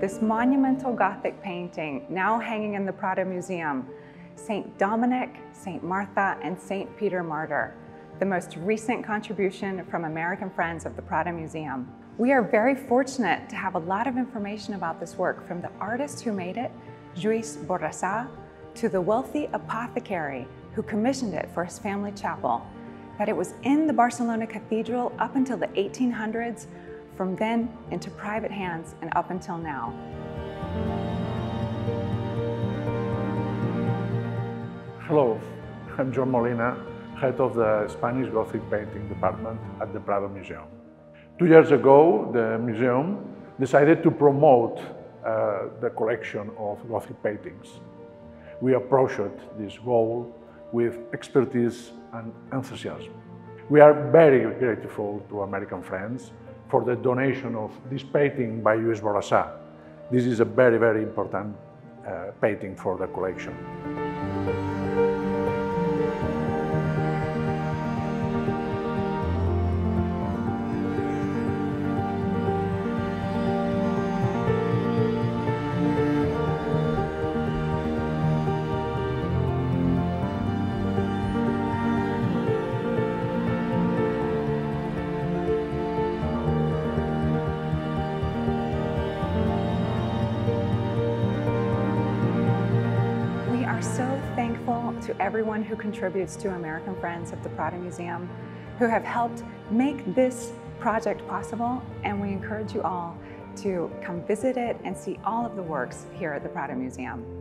This monumental Gothic painting, now hanging in the Prado Museum, St. Dominic, St. Martha, and St. Peter Martyr, the most recent contribution from American Friends of the Prado Museum. We are very fortunate to have a lot of information about this work from the artist who made it, Lluís Borrassà, to the wealthy apothecary who commissioned it for his family chapel, that it was in the Barcelona Cathedral up until the 1800s, from then into private hands and up until now. Hello, I'm Joan Molina, head of the Spanish Gothic Painting Department at the Prado Museum. 2 years ago, the museum decided to promote the collection of Gothic paintings. We approached this goal with expertise and enthusiasm. We are very grateful to American Friends for the donation of this painting by Lluís Borrassà. This is a very, very important painting for the collection. To everyone who contributes to American Friends of the Prado Museum, who have helped make this project possible, and we encourage you all to come visit it and see all of the works here at the Prado Museum.